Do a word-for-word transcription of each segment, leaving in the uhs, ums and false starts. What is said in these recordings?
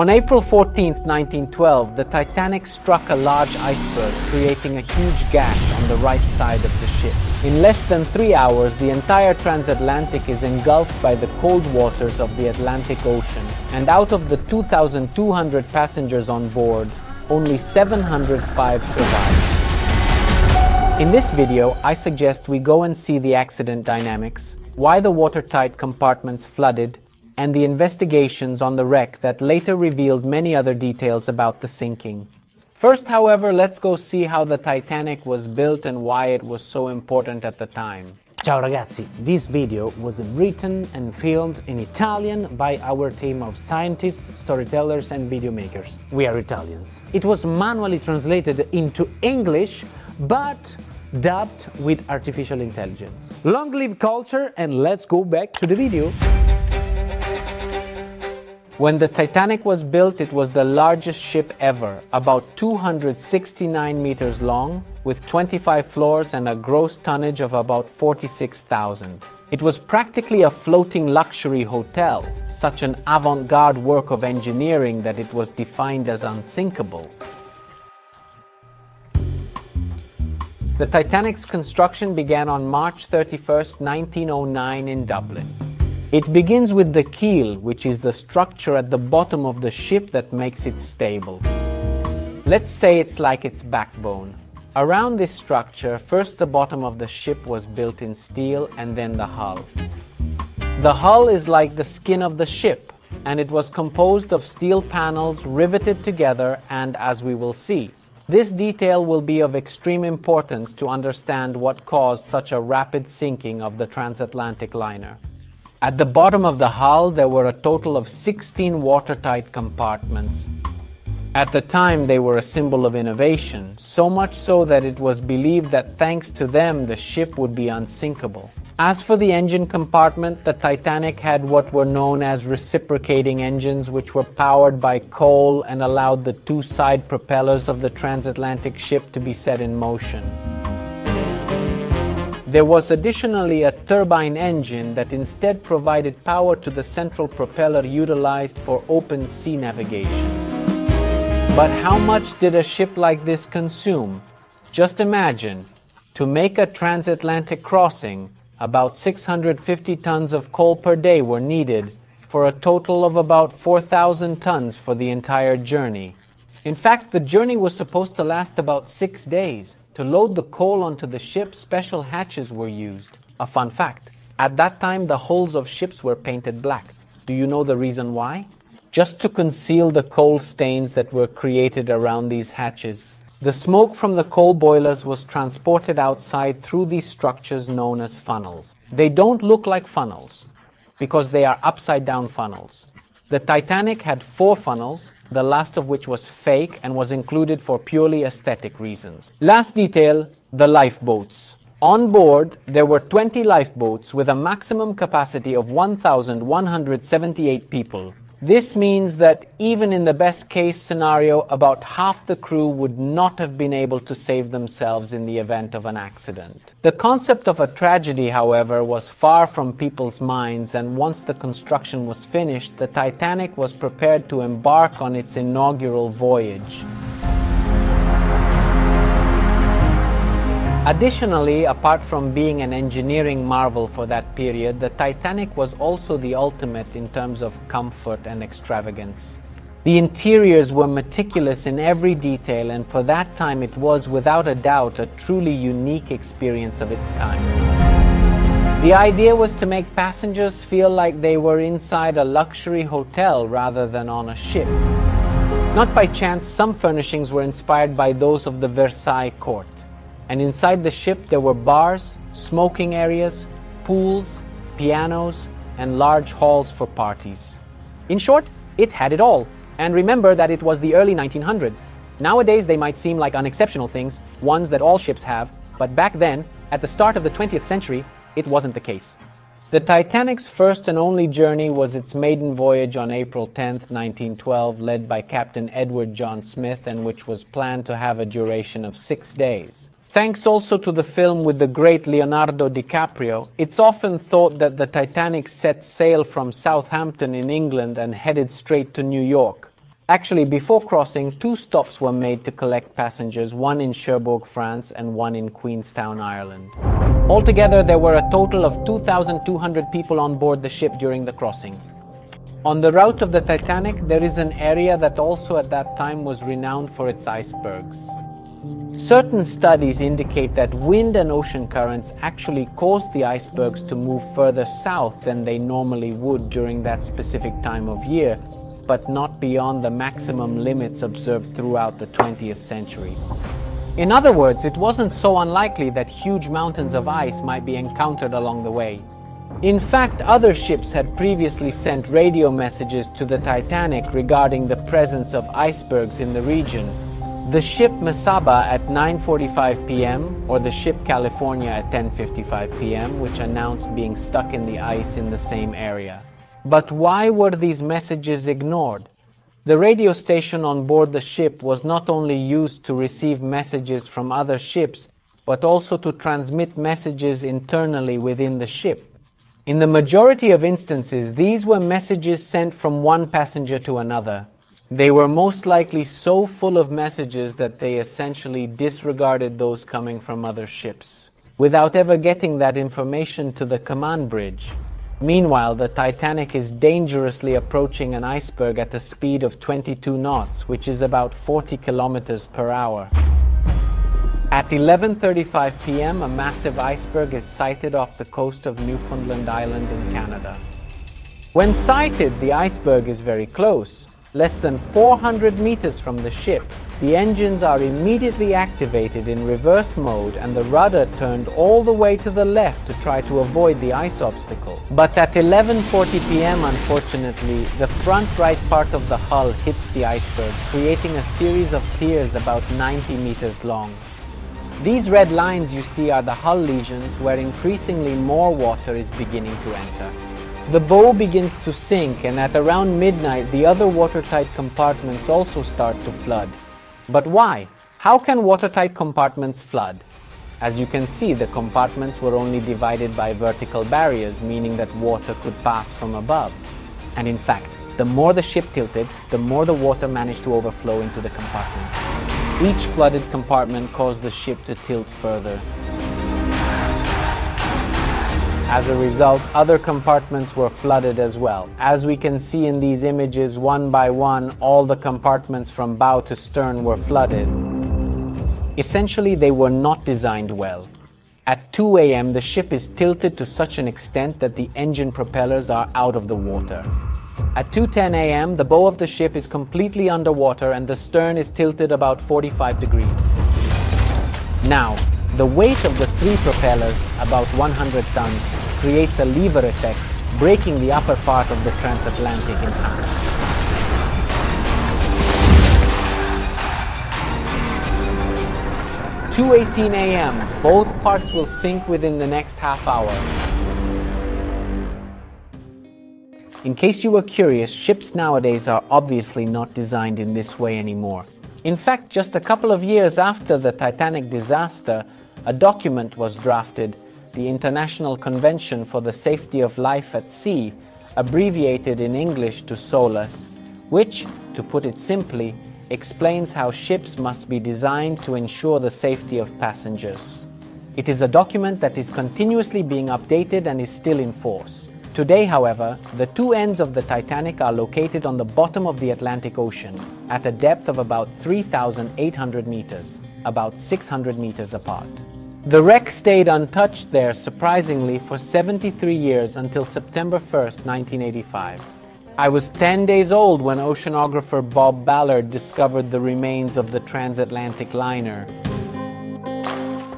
On April fourteenth, nineteen twelve, the Titanic struck a large iceberg, creating a huge gash on the right side of the ship. In less than three hours, the entire transatlantic is engulfed by the cold waters of the Atlantic Ocean, and out of the two thousand two hundred passengers on board, only seven hundred five survived. In this video, I suggest we go and see the accident dynamics, why the watertight compartments flooded, and the investigations on the wreck that later revealed many other details about the sinking. First, however, let's go see how the Titanic was built and why it was so important at the time. Ciao ragazzi! This video was written and filmed in Italian by our team of scientists, storytellers and video makers. We are Italians. It was manually translated into English, but dubbed with artificial intelligence. Long live culture, and let's go back to the video! When the Titanic was built, it was the largest ship ever, about two hundred sixty-nine meters long, with twenty-five floors and a gross tonnage of about forty-six thousand. It was practically a floating luxury hotel, such an avant-garde work of engineering that it was defined as unsinkable. The Titanic's construction began on March thirty-first, nineteen oh nine in Dublin. It begins with the keel, which is the structure at the bottom of the ship that makes it stable. Let's say it's like its backbone. Around this structure, first the bottom of the ship was built in steel and then the hull. The hull is like the skin of the ship, and it was composed of steel panels riveted together, and as we will see, this detail will be of extreme importance to understand what caused such a rapid sinking of the transatlantic liner. At the bottom of the hull, there were a total of sixteen watertight compartments. At the time, they were a symbol of innovation, so much so that it was believed that thanks to them, the ship would be unsinkable. As for the engine compartment, the Titanic had what were known as reciprocating engines, which were powered by coal and allowed the two side propellers of the transatlantic ship to be set in motion. There was additionally a turbine engine that instead provided power to the central propeller utilized for open sea navigation. But how much did a ship like this consume? Just imagine, to make a transatlantic crossing, about six hundred fifty tons of coal per day were needed, for a total of about four thousand tons for the entire journey. In fact, the journey was supposed to last about six days. To load the coal onto the ship, special hatches were used. A fun fact, at that time the hulls of ships were painted black. Do you know the reason why? Just to conceal the coal stains that were created around these hatches. The smoke from the coal boilers was transported outside through these structures known as funnels. They don't look like funnels, because they are upside-down funnels. The Titanic had four funnels, the last of which was fake and was included for purely aesthetic reasons. Last detail, the lifeboats. On board, there were twenty lifeboats with a maximum capacity of one thousand one hundred seventy-eight people. This means that even in the best case scenario, about half the crew would not have been able to save themselves in the event of an accident. The concept of a tragedy, however, was far from people's minds, and once the construction was finished, the Titanic was prepared to embark on its inaugural voyage. Additionally, apart from being an engineering marvel for that period, the Titanic was also the ultimate in terms of comfort and extravagance. The interiors were meticulous in every detail, and for that time it was, without a doubt, a truly unique experience of its kind. The idea was to make passengers feel like they were inside a luxury hotel rather than on a ship. Not by chance, some furnishings were inspired by those of the Versailles court. And inside the ship there were bars, smoking areas, pools, pianos, and large halls for parties. In short, it had it all. And remember that it was the early nineteen hundreds. Nowadays they might seem like unexceptional things, ones that all ships have, but back then, at the start of the twentieth century, it wasn't the case. The Titanic's first and only journey was its maiden voyage on April tenth, nineteen twelve, led by Captain Edward John Smith, and which was planned to have a duration of six days. Thanks also to the film with the great Leonardo DiCaprio, it's often thought that the Titanic set sail from Southampton in England and headed straight to New York. Actually, before crossing, two stops were made to collect passengers, one in Cherbourg, France, and one in Queenstown, Ireland. Altogether, there were a total of two thousand two hundred people on board the ship during the crossing. On the route of the Titanic, there is an area that also at that time was renowned for its icebergs. Certain studies indicate that wind and ocean currents actually caused the icebergs to move further south than they normally would during that specific time of year, but not beyond the maximum limits observed throughout the twentieth century. In other words, it wasn't so unlikely that huge mountains of ice might be encountered along the way. In fact, other ships had previously sent radio messages to the Titanic regarding the presence of icebergs in the region. The ship Mesaba at nine forty-five p m or the ship California at ten fifty-five p m, which announced being stuck in the ice in the same area. But why were these messages ignored? The radio station on board the ship was not only used to receive messages from other ships, but also to transmit messages internally within the ship. In the majority of instances, these were messages sent from one passenger to another. They were most likely so full of messages that they essentially disregarded those coming from other ships, without ever getting that information to the command bridge. Meanwhile, the Titanic is dangerously approaching an iceberg at a speed of twenty-two knots, which is about forty kilometers per hour. At eleven thirty-five p m, a massive iceberg is sighted off the coast of Newfoundland Island in Canada. When sighted, the iceberg is very close, less than four hundred meters from the ship. The engines are immediately activated in reverse mode and the rudder turned all the way to the left to try to avoid the ice obstacle. But at eleven forty p m, unfortunately, the front right part of the hull hits the iceberg, creating a series of piers about ninety meters long. These red lines you see are the hull lesions where increasingly more water is beginning to enter. The bow begins to sink, and at around midnight the other watertight compartments also start to flood. But why? How can watertight compartments flood? As you can see, the compartments were only divided by vertical barriers, meaning that water could pass from above. And in fact, the more the ship tilted, the more the water managed to overflow into the compartments. Each flooded compartment caused the ship to tilt further. As a result, other compartments were flooded as well. As we can see in these images, one by one, all the compartments from bow to stern were flooded. Essentially, they were not designed well. At two a m, the ship is tilted to such an extent that the engine propellers are out of the water. At two ten a m, the bow of the ship is completely underwater and the stern is tilted about forty-five degrees. Now, the weight of the three propellers, about one hundred tons, creates a lever effect, breaking the upper part of the transatlantic in half. two eighteen a m, both parts will sink within the next half hour. In case you were curious, ships nowadays are obviously not designed in this way anymore. In fact, just a couple of years after the Titanic disaster, a document was drafted, the International Convention for the Safety of Life at Sea, abbreviated in English to SOLAS, which, to put it simply, explains how ships must be designed to ensure the safety of passengers. It is a document that is continuously being updated and is still in force. Today, however, the two ends of the Titanic are located on the bottom of the Atlantic Ocean, at a depth of about three thousand eight hundred meters, about six hundred meters apart. The wreck stayed untouched there, surprisingly, for seventy-three years until September first, nineteen eighty-five. I was ten days old when oceanographer Bob Ballard discovered the remains of the transatlantic liner.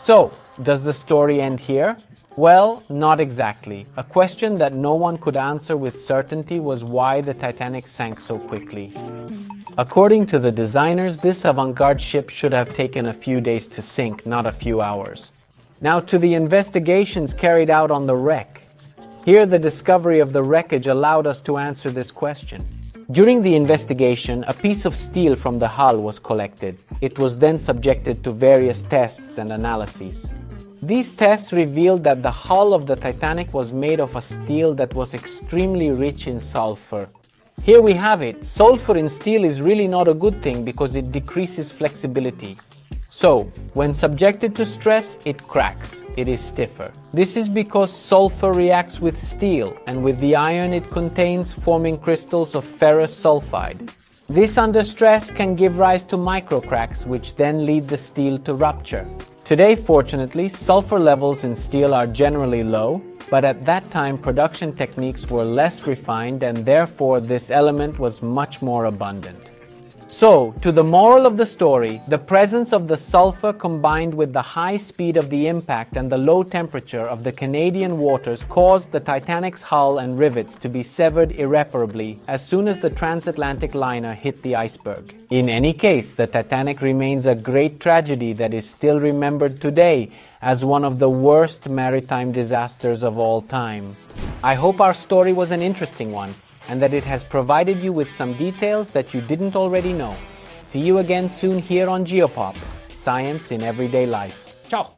So, does the story end here? Well, not exactly. A question that no one could answer with certainty was why the Titanic sank so quickly. According to the designers, this avant-garde ship should have taken a few days to sink, not a few hours. Now to the investigations carried out on the wreck. Here the discovery of the wreckage allowed us to answer this question. During the investigation, a piece of steel from the hull was collected. It was then subjected to various tests and analyses. These tests revealed that the hull of the Titanic was made of a steel that was extremely rich in sulfur. Here we have it. Sulfur in steel is really not a good thing because it decreases flexibility. So, when subjected to stress, it cracks, it is stiffer. This is because sulfur reacts with steel and with the iron it contains, forming crystals of ferrous sulfide. This under stress can give rise to microcracks, which then lead the steel to rupture. Today, fortunately, sulfur levels in steel are generally low, but at that time production techniques were less refined and therefore this element was much more abundant. So, to the moral of the story, the presence of the sulfur combined with the high speed of the impact and the low temperature of the Canadian waters caused the Titanic's hull and rivets to be severed irreparably as soon as the transatlantic liner hit the iceberg. In any case, the Titanic remains a great tragedy that is still remembered today as one of the worst maritime disasters of all time. I hope our story was an interesting one, and that it has provided you with some details that you didn't already know. See you again soon here on Geopop, Science in Everyday Life. Ciao!